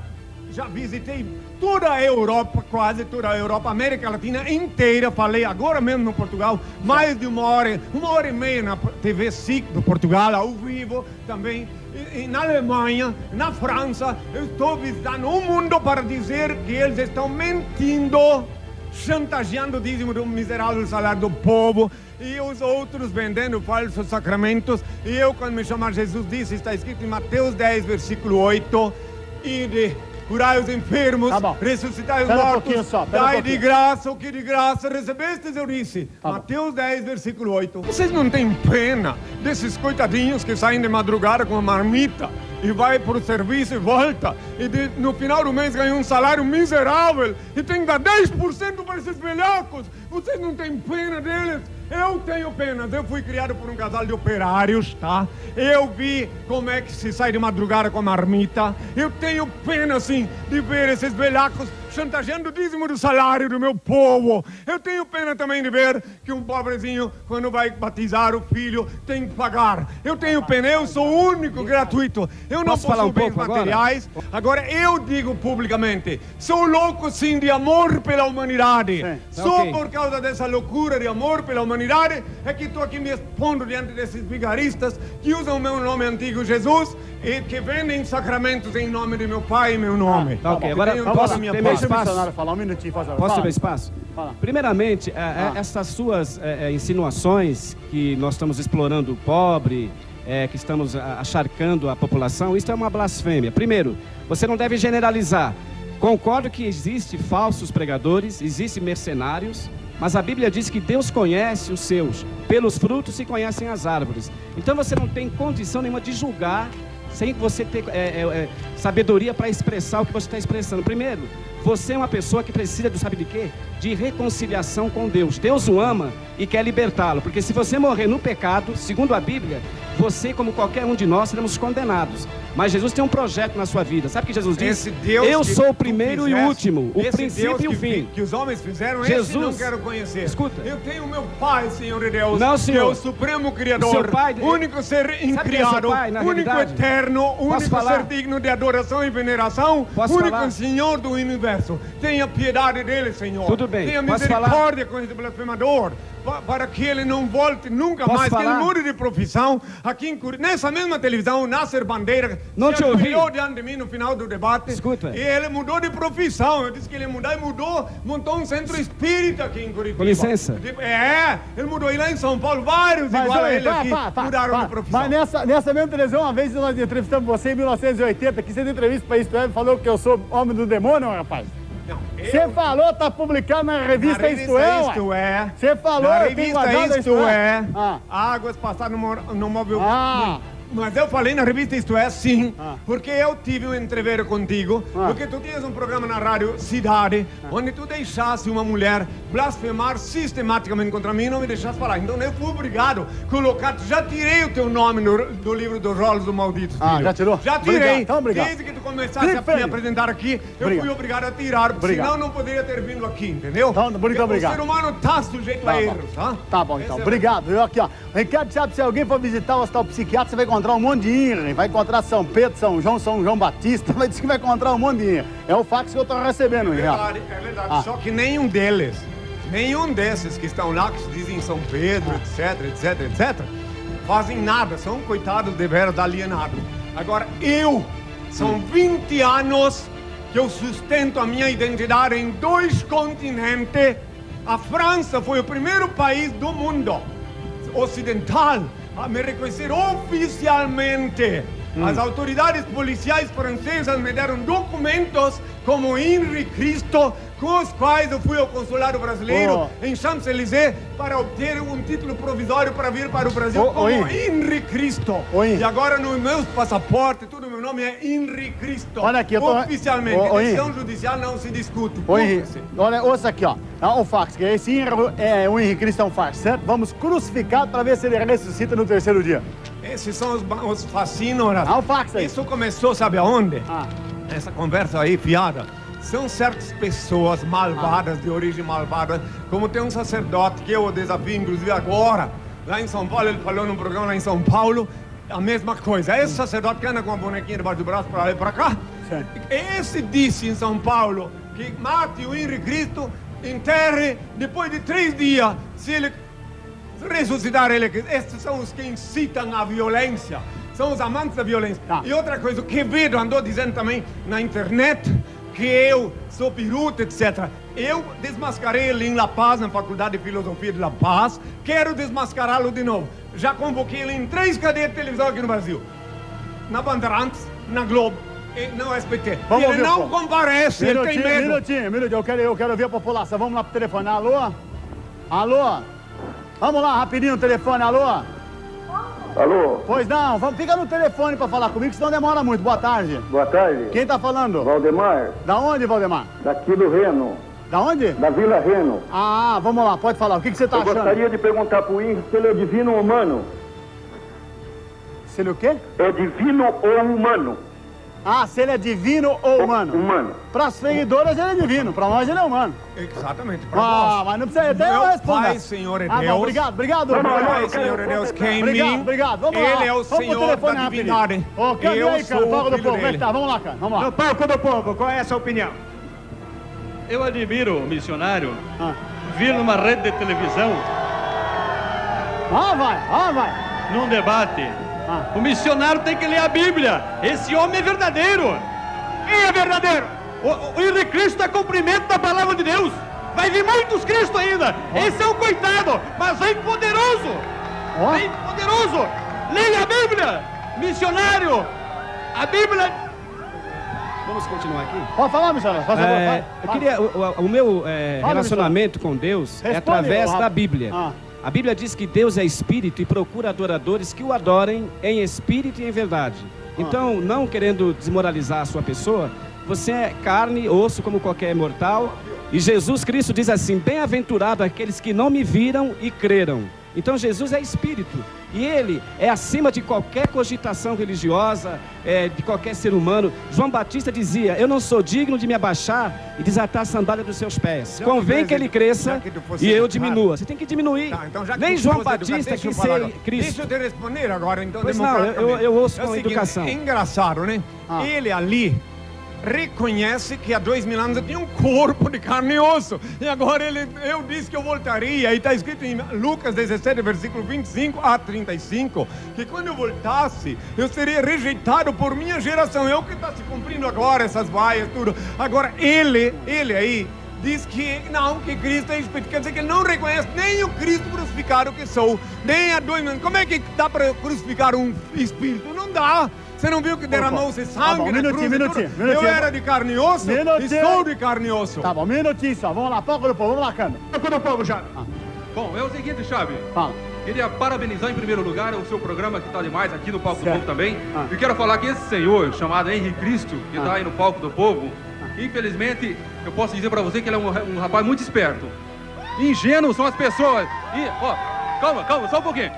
Já visitei toda a Europa, quase toda a Europa, América Latina inteira, falei agora mesmo no Portugal, mais de uma hora, uma hora e meia na T V SIC do Portugal, ao vivo também, e, e na Alemanha, na França, eu estou visitando o mundo para dizer que eles estão mentindo, chantageando o dízimo do miserável salário do povo, e os outros vendendo falsos sacramentos, e eu quando me chamar Jesus disse, está escrito em Mateus dez, versículo oito, e de... Curai os enfermos, tá ressuscitai os pera mortos, só, dai um de graça o que de graça recebeste, eu disse. Tá Mateus dez, versículo oito. Vocês não têm pena desses coitadinhos que saem de madrugada com a marmita e vai para o serviço e volta, e de, no final do mês ganha um salário miserável e tem que dar dez por cento para esses velhacos. Vocês não têm pena deles? Eu tenho pena. Eu fui criado por um casal de operários, tá? Eu vi como é que se sai de madrugada com a marmita. Eu tenho pena, sim, de ver esses velhacos chantageando o dízimo do salário do meu povo. Eu tenho pena também de ver que um pobrezinho, quando vai batizar o filho, tem que pagar. Eu tenho pena, eu sou o único gratuito. Eu não posso possuo um bens materiais. Agora? agora eu digo publicamente, sou louco sim de amor pela humanidade. Sim. Só okay. por causa dessa loucura de amor pela humanidade é que estou aqui me expondo diante desses vigaristas que usam o meu nome antigo Jesus e que vendem sacramentos em nome de meu pai e meu nome. Ah, tá ok, agora eu posso minha Deixa o missionário falar um minutinho, faz agora. Posso ter meu espaço? Fala. Primeiramente, é, é, essas suas é, é, insinuações que nós estamos explorando o pobre, é, que estamos acharcando a população, isso é uma blasfêmia. Primeiro, você não deve generalizar. Concordo que existem falsos pregadores, existem mercenários, mas a Bíblia diz que Deus conhece os seus, pelos frutos se conhecem as árvores. Então você não tem condição nenhuma de julgar sem você ter é, é, sabedoria para expressar o que você está expressando. Primeiro, você é uma pessoa que precisa de, sabe de quê? De reconciliação com Deus. Deus o ama e quer libertá-lo, porque se você morrer no pecado, segundo a Bíblia, você, como qualquer um de nós, seremos condenados. Mas Jesus tem um projeto na sua vida. Sabe o que Jesus disse? Eu sou o primeiro e o último, o princípio e o fim. Que os homens fizeram, esse não quero conhecer. Escuta. Eu tenho meu Pai, Senhor de Deus. Não, Senhor. Deus supremo Criador, único ser incriado, único eterno, único ser digno de adoração e veneração, único Senhor do universo. Tenha piedade dele, Senhor. Tudo bem. Tenha misericórdia com esse blasfemador, para que ele não volte nunca Posso mais, falar? que ele mude de profissão. Aqui em Curitiba, nessa mesma televisão, Nasser Bandeira não te ouviu diante de mim no final do debate. Escuta. E ele mudou de profissão. Eu disse que ele ia mudar e mudou, montou um centro espírita aqui em Curitiba. Com licença. É, ele mudou. E lá em São Paulo, vários Mas, igual eu, a ele pá, aqui pá, pá, mudaram pá, de profissão. Mas nessa, nessa mesma televisão, uma vez nós entrevistamos você em mil novecentos e oitenta, que você deu entrevista para Isto É, falou que eu sou homem do demônio, rapaz. Você falou, tá publicado na revista, na revista Isto É. Isto é. Você falou, na revista Isto, Isto É. Ah. Águas passaram no, no móvel. Ah. Mas eu falei na revista Isto É, sim, ah. porque eu tive um entreveiro contigo, ah. porque tu tinhas um programa na rádio Cidade, ah. onde tu deixasse uma mulher blasfemar sistematicamente contra mim e não me deixasse falar. Então eu fui obrigado a colocar, já tirei o teu nome no, do livro dos rolos do maldito filho. Ah, já tirou? Já tirei. Obrigado. Então, obrigado. Desde que tu começasse Sim, a filho. me apresentar aqui, eu obrigado. fui obrigado a tirar, porque obrigado. senão não poderia ter vindo aqui, entendeu? Então, muito obrigado. O ser humano tá sujeito tá a erros, tá? Tá bom, então. Esse obrigado. É... Eu aqui, ó. Ricardo Chabi, se alguém for visitar o hospital psiquiátrico, você vai encontrar um monte de I N R I, vai encontrar São Pedro, São João, São João Batista, vai dizer que vai encontrar um monte de I N R I. É o fax que eu estou recebendo, é verdade, é verdade. Ah. Só que nenhum deles, nenhum desses que estão lá, que se dizem São Pedro, ah. etc, etc, etc, fazem nada, são coitados de veras alienados. Agora, eu, são vinte anos que eu sustento a minha identidade em dois continentes. A França foi o primeiro país do mundo ocidental a me reconhecer oficialmente. Hum. As autoridades policiais francesas me deram documentos como INRI Cristo, com os quais eu fui ao consulado brasileiro oh. em Champs-Élysées para obter um título provisório para vir para o Brasil oh, como oh, INRI Cristo. Oh, e agora no meu passaporte, tudo meu nome é INRI Cristo. Olha aqui, eu tô... Oficialmente, oh, oh, decisão judicial não se discute. Oh, olha, ouça aqui, ó. Ah, o fax, que esse INRI, é, o INRI Cristo é um farsante. Vamos crucificar para ver se ele ressuscita no terceiro dia. Esses são os, os fascinos. Ah, o fax aí. Isso começou, sabe aonde? Ah. Essa conversa aí, piada. São certas pessoas malvadas, ah. de origem malvada, como tem um sacerdote que eu desafio, inclusive agora, lá em São Paulo, ele falou num programa lá em São Paulo, a mesma coisa. Esse sacerdote que anda com a bonequinha debaixo do braço para lá e para cá, Sim. esse disse em São Paulo que mate o INRI Cristo, enterre, depois de três dias, se ele ressuscitar, ele... Estes são os que incitam a violência. São os amantes da violência. Tá. E outra coisa, o Quevedo andou dizendo também na internet que eu sou piruta, etcétera. Eu desmascarei ele em La Paz, na Faculdade de Filosofia de La Paz. Quero desmascará-lo de novo. Já convoquei ele em três cadeias de televisão aqui no Brasil. Na Bandeirantes, na Globo e na S B T. Vamos ele não pô. comparece, minutinho, ele tem medo. Minutinho, minutinho, eu quero, eu quero ver a população. Vamos lá pro telefone. Alô? Alô? Vamos lá, rapidinho o telefone. Alô? Alô? Pois não, vamos, fica no telefone para falar comigo, senão demora muito. Boa tarde. Boa tarde. Quem tá falando? Valdemar. Da onde, Valdemar? Daqui do Reno. Da onde? Da Vila Reno. Ah, vamos lá, pode falar. O que, que você tá Eu achando? Eu gostaria de perguntar pro I N R I se ele é divino ou humano. Se ele o quê? É divino ou humano. Ah, se ele é divino ou humano? Humano. Para as seguidoras ele é divino, para nós ele é humano. Exatamente, para nós. Ah, mas não precisa até eu responder. Pai, Senhor é Deus. Ah, não, obrigado, obrigado. Meu Pai, Senhor é Deus, quem me... Obrigado, obrigado, vamos lá. Ele é o Senhor da divinidade. Ô, Cândido aí, cara, Palco do Povo, como é que tá? Vamos lá, cara, vamos lá. No Palco do Povo, qual é a sua opinião? Eu admiro o missionário vir numa rede de televisão. Ah, vai, ah, vai. Num debate... Ah. O missionário tem que ler a Bíblia. Esse homem é verdadeiro. Ele é verdadeiro. O, o INRI Cristo é cumprimento da palavra de Deus. Vai vir muitos Cristo ainda. Oh. Esse é um coitado, mas vem poderoso. Oh. Vem poderoso. Leia a Bíblia, missionário. A Bíblia. Vamos continuar aqui? Pode falar, missionário. Faz favor, é, eu queria, o, o meu é, Fala, relacionamento com Deus Responde, é através da Bíblia. Ah. A Bíblia diz que Deus é espírito e procura adoradores que o adorem em espírito e em verdade. Então, não querendo desmoralizar a sua pessoa, você é carne e osso como qualquer mortal. E Jesus Cristo diz assim, bem-aventurado aqueles que não me viram e creram. Então, Jesus é espírito e ele é acima de qualquer cogitação religiosa, é, de qualquer ser humano. João Batista dizia, eu não sou digno de me abaixar e desatar a sandália dos seus pés. Então, convém que ele cresça e eu diminua. Você tem que diminuir. Tá, então, que nem João Batista que ser Cristo. Deixa eu te responder agora, então, pois não, eu, eu, eu ouço é com a educação. É engraçado, né? Ah. Ele ali... reconhece que há dois mil anos eu tinha um corpo de carne e osso. E agora ele, eu disse que eu voltaria. E está escrito em Lucas dezessete, versículo vinte e cinco a trinta e cinco, que quando eu voltasse, eu seria rejeitado por minha geração. É o que está se cumprindo agora, essas vaias, tudo. Agora ele, ele aí, diz que não, que Cristo é espírito. Quer dizer que ele não reconhece nem o Cristo crucificado que sou, nem a dois mil anos. Como é que dá para crucificar um espírito? Não dá. Você não viu que derramou-se sangue na cruz? Eu era de carne e osso e sou de carne e osso. Tá bom, um minutinho só. Vamos lá, Palco do Povo, vamos lá, Cândido. Palco do Povo, Chabi. Ah. Bom, é o seguinte, Chabi. Fala. Queria parabenizar em primeiro lugar o seu programa que está demais aqui no Palco certo. do Povo também. Ah. E quero falar que esse senhor, chamado Henrique Cristo, que está ah. aí no Palco do Povo, ah. infelizmente, eu posso dizer para você que ele é um, um rapaz muito esperto. Ingênuo são as pessoas. E, ó, calma, calma, só um pouquinho.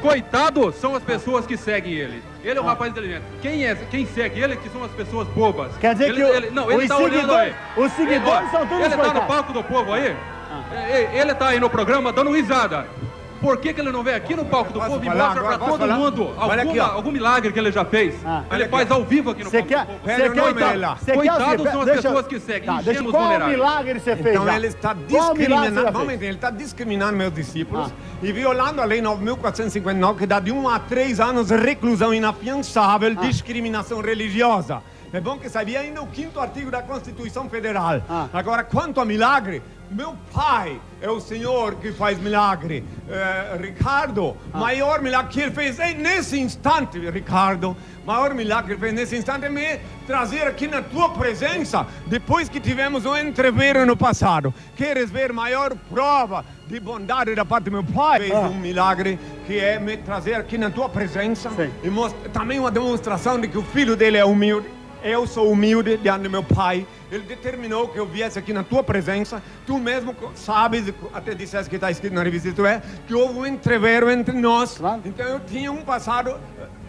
Coitado são as pessoas que seguem ele. Ele é um ah. rapaz inteligente. Quem, é, quem segue ele que são as pessoas bobas. Quer dizer ele, que o, ele, não, ele os, tá seguidores, aí. os seguidores ele, são todos Ele está no Palco do Povo aí, ah. ele está aí no programa dando risada. Por que, que ele não vem aqui no Palco do Povo e mostra para todo falar? mundo alguma, aqui, algum milagre que ele já fez? Ah. Ele Olha faz aqui, ao vivo aqui no Palco do Povo. Quer, Coitado, quer, coitados quer, são as pessoas eu, que seguem, tá, ingênuos vulneráveis. Qual milagre você fez? Então ele está discriminando, ele está discriminando meus discípulos ah. e violando a lei nove mil quatrocentos e cinquenta e nove que dá de um a três anos reclusão inafiançável, ah. discriminação religiosa. É bom que sabia ainda o quinto artigo da Constituição Federal. Ah. Agora, quanto a milagre, meu pai é o Senhor que faz milagre. É, Ricardo, ah. maior milagre que ele fez é nesse instante, Ricardo, maior milagre que ele fez nesse instante é me trazer aqui na tua presença, depois que tivemos um entreveiro no passado. Queres ver maior prova de bondade da parte do meu pai? Fez ah. um milagre que é me trazer aqui na tua presença. Sim. E mostra, também uma demonstração de que o filho dele é humilde. Eu sou humilde diante do meu pai. Ele determinou que eu viesse aqui na tua presença. Tu mesmo sabes, até disseste que está escrito na Revista Isto É, que houve um entrevero entre nós. Claro. Então eu tinha um passado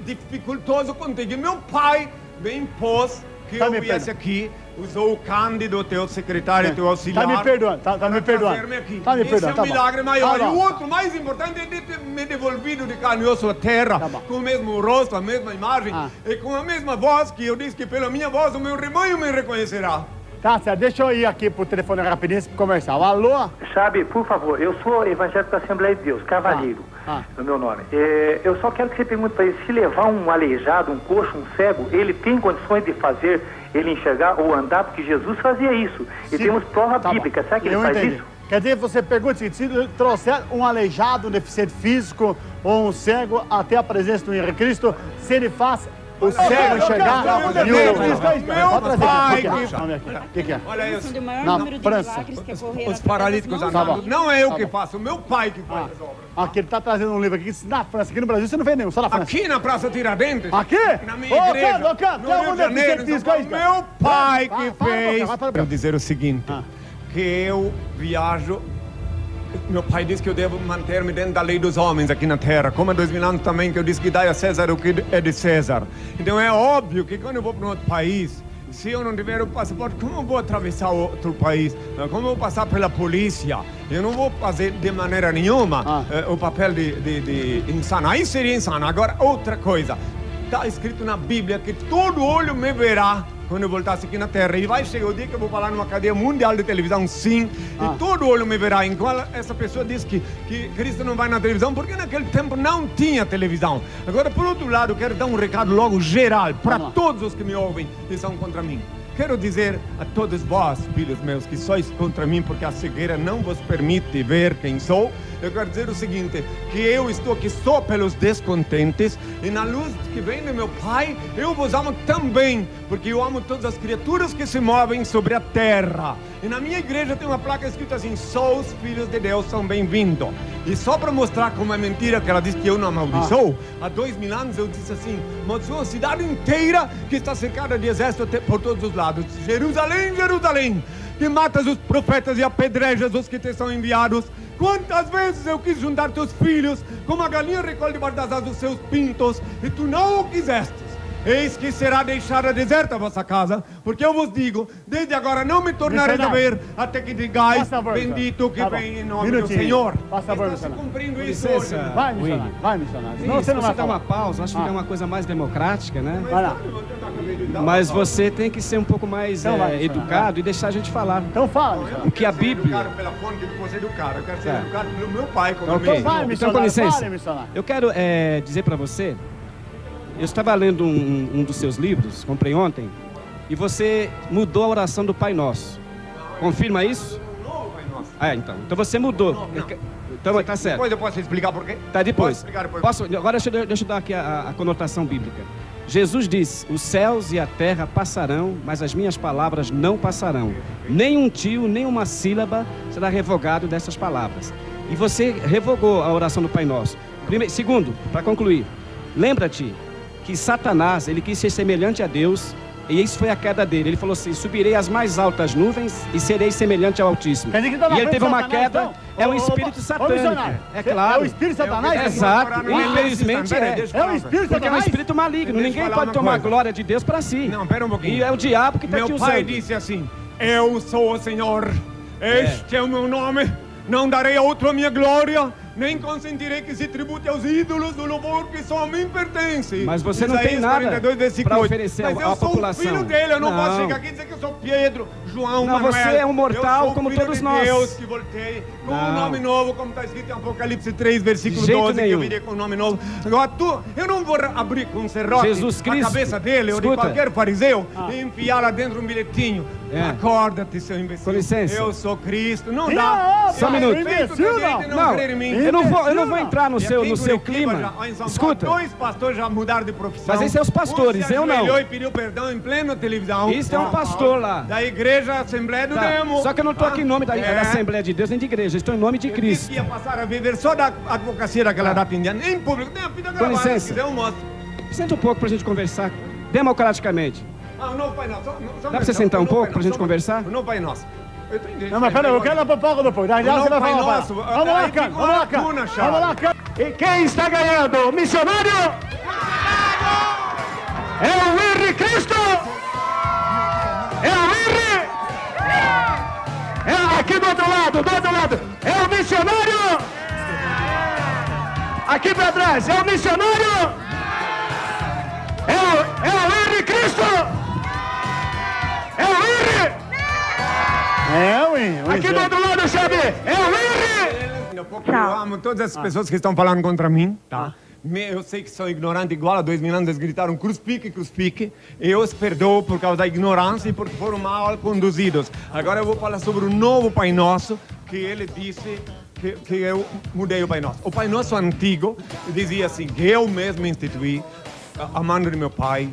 dificultoso contigo. E meu pai me impôs que tá eu viesse aqui. Usou o Cândido, teu secretário, é. teu auxiliar. Tá me perdoando, tá, tá me perdoando. Aqui. Tá me Esse perdoando, é um tá milagre bom. maior. Tá e o outro tá. mais importante é de ter me devolvido de carne e osso à terra, tá com o mesmo rosto, a mesma imagem ah. e com a mesma voz que eu disse que pela minha voz o meu rebanho me reconhecerá. Tá, certo. Deixa eu ir aqui pro telefone rapidinho para conversar. Alô? Sabe, por favor, eu sou evangélico da Assembleia de Deus, Cavalheiro, ah. ah. é o meu nome. É, eu só quero que você pergunte para ele, se levar um aleijado, um coxo, um cego, ele tem condições de fazer... ele enxergar ou andar, porque Jesus fazia isso. Sim. E temos prova tá bíblica. Será que ele Eu faz entendi. isso? Quer dizer, você pergunta se trouxer um aleijado, um deficiente físico ou um cego até a presença do INRI Cristo, se ele faz... O cego enxergar e o pai. O que é? Olha isso. Na França. Os paralíticos andavam. Não é eu que faço, o meu pai que faz as obras. Aqui ele está trazendo um livro aqui. Na França, aqui no Brasil, você não vê nenhum, só na França. Aqui na Praça Tiradentes. Aqui? Na minha igreja. Ô, Cândido, ô, Cândido. Meu pai que fez. Eu vou dizer o seguinte, que eu viajo Meu pai disse que eu devo manter-me dentro da lei dos homens aqui na terra, como há dois mil anos também que eu disse que dai a César o que é de César. Então é óbvio que quando eu vou para um outro país, se eu não tiver o passaporte, como eu vou atravessar outro país? Como eu vou passar pela polícia? Eu não vou fazer de maneira nenhuma ah. o papel de, de, de insano. Aí seria insano. Agora, outra coisa. Está escrito na Bíblia que todo olho me verá quando eu voltasse aqui na Terra. E vai chegar o dia que eu vou falar numa cadeia mundial de televisão, sim, ah. e todo olho me verá. Em qual essa pessoa diz que, que Cristo não vai na televisão, porque naquele tempo não tinha televisão. Agora, por outro lado, eu quero dar um recado logo geral para todos os que me ouvem e são contra mim. Quero dizer a todos vós, filhos meus, que sois contra mim porque a cegueira não vos permite ver quem sou. Eu quero dizer o seguinte, que eu estou aqui só pelos descontentes e na luz que vem do meu Pai, eu vos amo também, porque eu amo todas as criaturas que se movem sobre a terra. E na minha igreja tem uma placa escrita assim, só os filhos de Deus são bem-vindos. E só para mostrar como é mentira que ela diz que eu não amaldiçoo, ah. há dois mil anos eu disse assim, amaldiçoou a cidade inteira que está cercada de exército por todos os lados. Jerusalém, Jerusalém, que matas os profetas e apedrejas os que te são enviados. Quantas vezes eu quis juntar teus filhos, como a galinha recolhe debaixo das asas os seus pintos, e tu não o quiseste. Eis que será deixada deserta a vossa casa, porque eu vos digo, desde agora não me tornareis a ver, até que digais, bendito que vem em nome do Senhor. Está se cumprindo isso hoje. Vai, missionário. Vai, missionário. Não, você não vai dar uma pausa, acho que é uma coisa mais democrática, né? Vai lá. Mas você tem que ser um pouco mais é, educado e deixar a gente falar. Então fala. O que a Bíblia... Eu quero ser educado pela fonte que você é educado. Eu quero ser educado pelo meu pai. Então, com licença. Eu quero é, dizer para você... Eu estava lendo um, um dos seus livros, comprei ontem, e você mudou a oração do Pai Nosso. Confirma isso? Ah, então. Então você mudou. Então tá certo. Depois eu posso explicar por quê? Tá, depois. Posso? Agora deixa eu, deixa eu dar aqui a, a conotação bíblica. Jesus diz, os céus e a terra passarão, mas as minhas palavras não passarão. Nem um tio, nem uma sílaba será revogado dessas palavras. E você revogou a oração do Pai Nosso. Primeiro, segundo, para concluir, lembra-te que Satanás, ele quis ser semelhante a Deus, e isso foi a queda dele. Ele falou assim, subirei às mais altas nuvens e serei semelhante ao Altíssimo. Quer dizer que e ele teve uma Satanás, queda, então? é o um espírito satânico. É claro. É o espírito satanás? Exato. Infelizmente é. É o espírito satanás? Porque é um espírito maligno. Ninguém pode tomar a glória de Deus para si. Não, pera um pouquinho. E é o diabo que está te usando. Meu pai disse assim, eu sou o Senhor, este é, é o meu nome, não darei a outro a minha glória, nem consentirei que se tribute aos ídolos do louvor que só a mim pertence. Mas você não tem nada para oferecer à população. Mas eu sou filho dele, eu não posso chegar aqui e dizer que eu sou Pedro, João, Manuel. Não, você é um mortal como todos nós. Eu sou filho de Deus que voltei com um nome novo, como está escrito em Apocalipse três, versículo doze, que eu virei com um nome novo. Agora, tu, eu não vou abrir com um serrote a cabeça dele ou de qualquer fariseu e enfiar lá dentro um bilhetinho. Acorda-te, seu imbecil. Com licença. Eu sou Cristo. Não dá. Só um minuto. Não crer em mim. Eu não vou, eu não vou entrar no seu, no seu clima. Escuta. Dois pastores já mudaram de profissão. Mas esses são os pastores, eu não. Ele pediu perdão em plena televisão. Isso é um pastor lá. Da igreja Assembleia do Demo. Só que eu não estou aqui em nome da Assembleia de Deus nem de igreja. Estou em nome de Cristo. Eu ia passar a viver só da advocacia daquela data indiana. Nem público. Nem a vida gravada. Com licença. Senta um pouco para a gente conversar democraticamente. Ah, o novo Pai Nosso. Dá para você sentar um pouco para a gente conversar? O novo Pai Nosso. Eu entendi. Não, mas peraí, eu quero ir pro palco do povo. Daí você vai falar. Vamos lá, cara. Vamos lá, cara. Vamos lá, cara. E quem está ganhando? Missionário? É o I N R I Cristo? É o I N R I? É aqui do outro lado, do outro lado. É o missionário? Aqui pra trás. É o missionário? É o, é o I N R I Cristo? É o I N R I? É, ué, ué, aqui do outro lado, Chabi! É o Henrique! Eu amo todas essas pessoas que estão falando contra mim, tá? Eu sei que sou ignorante igual a dois mil anos, eles gritaram crucifique, crucifique. Eu os perdoo por causa da ignorância e porque foram mal conduzidos. Agora eu vou falar sobre o novo Pai Nosso, que ele disse... Que, que eu mudei o Pai Nosso. O Pai Nosso antigo dizia assim, que eu mesmo instituí, amando de meu Pai...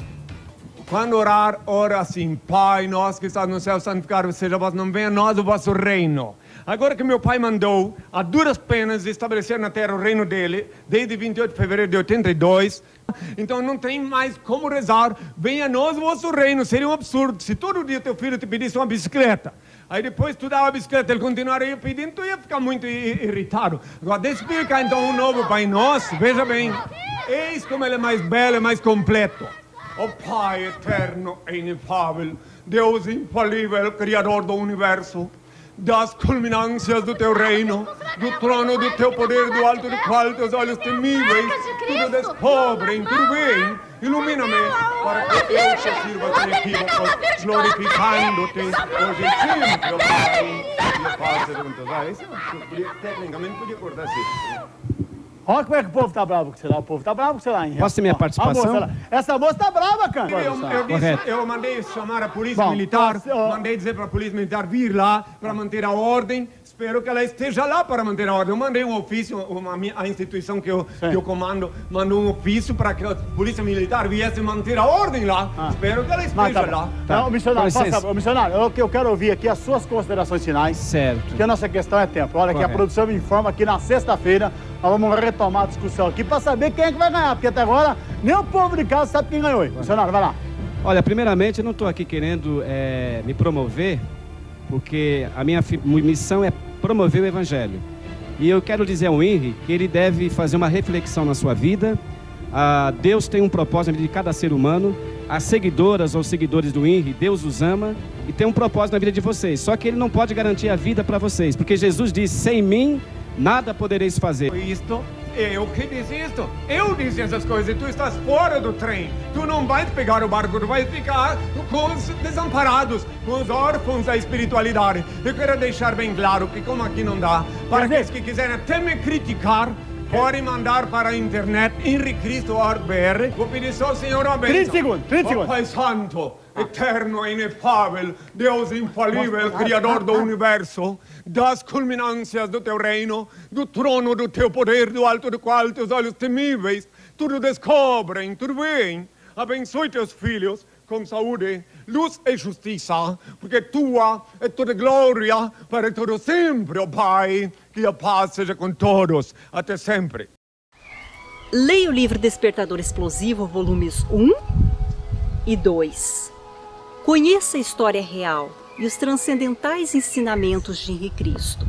Quando orar, ora assim, Pai nosso que estás no céu, santificado seja o vosso nome, venha a nós o vosso reino. Agora que meu pai mandou, a duras penas, estabelecer na terra o reino dele, desde vinte e oito de fevereiro de oitenta e dois, então não tem mais como rezar, venha a nós o vosso reino, seria um absurdo se todo dia teu filho te pedisse uma bicicleta. Aí depois tu dava a bicicleta, ele continuaria pedindo, tu ia ficar muito irritado. Agora deixa eu explicar então o novo Pai Nosso, veja bem. Eis como ele é mais belo e mais completo. Ó Pai eterno e inefável, Deus infalível, Criador do Universo, das culminâncias do teu reino, do trono do teu poder, do alto do qual teus olhos temíveis tudo descobrem, tudo bem, ilumina-me para que eu te sirva sem equívocos, glorificando-te hoje e sempre, ó Pai. E faça perguntas, ah, esse eu tecnicamente podia acordar assim. Olha como é que o povo tá bravo com você lá, o povo tá bravo com você lá, hein? Posso ter minha participação? Moça, essa moça tá brava, cara. Eu, eu, disse, eu mandei chamar a polícia Bom, militar, você, oh. mandei dizer pra polícia militar vir lá para manter a ordem, espero que ela esteja lá para manter a ordem. Eu mandei um ofício, uma, a instituição que eu, que eu comando, mandou um ofício para que a polícia militar viesse manter a ordem lá, ah. espero que ela esteja Mas, tá, lá. Tá. Não, missionário, passa, missionário, eu, eu quero ouvir aqui as suas considerações finais, certo. Porque a nossa questão é tempo. Olha, que a produção me informa que na sexta-feira nós vamos retomar a discussão aqui para saber quem é que vai ganhar, porque até agora nem o povo de casa sabe quem ganhou. Funcionário, vai lá. Olha, primeiramente, eu não estou aqui querendo é, me promover, porque a minha missão é promover o Evangelho. E eu quero dizer ao I N R I que ele deve fazer uma reflexão na sua vida. Ah, Deus tem um propósito de cada ser humano. As seguidoras ou seguidores do I N R I, Deus os ama e tem um propósito na vida de vocês. Só que ele não pode garantir a vida para vocês, porque Jesus disse, sem mim, nada podereis fazer. Isto, eu que disse isto. Eu disse essas coisas e tu estás fora do trem. Tu não vais pegar o barco, tu vais ficar com os desamparados, com os órfãos da espiritualidade. Eu quero deixar bem claro que como aqui não dá, para aqueles que quiserem até me criticar, podem mandar para a internet, I N R I Cristo ponto org ponto B R. Vou pedir só ao Senhor uma bênção. trinta segundos, trinta segundos. Pai Santo, eterno e inefável, Deus infalível, Criador do Universo, das culminâncias do teu reino, do trono do teu poder, do alto do qual teus olhos temíveis tudo descobrem, tudo bem. Abençoe teus filhos com saúde, luz e justiça, porque tua é toda glória para todo sempre, ó Pai, que a paz seja com todos, até sempre. Leia o livro Despertador Explosivo, volumes um e dois. Conheça a história real e os transcendentais ensinamentos de Henrique Cristo.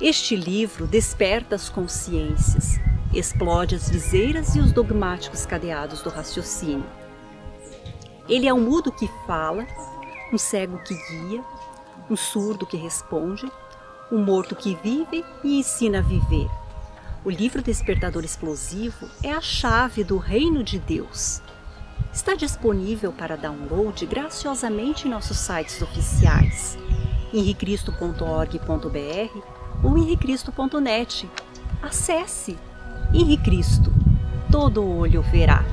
Este livro desperta as consciências, explode as viseiras e os dogmáticos cadeados do raciocínio. Ele é um mudo que fala, um cego que guia, um surdo que responde, um morto que vive e ensina a viver. O livro Despertador Explosivo é a chave do reino de Deus. Está disponível para download graciosamente em nossos sites oficiais, I N R I Cristo ponto org ponto B R ou I N R I Cristo ponto net. Acesse! I N R I Cristo, todo olho verá.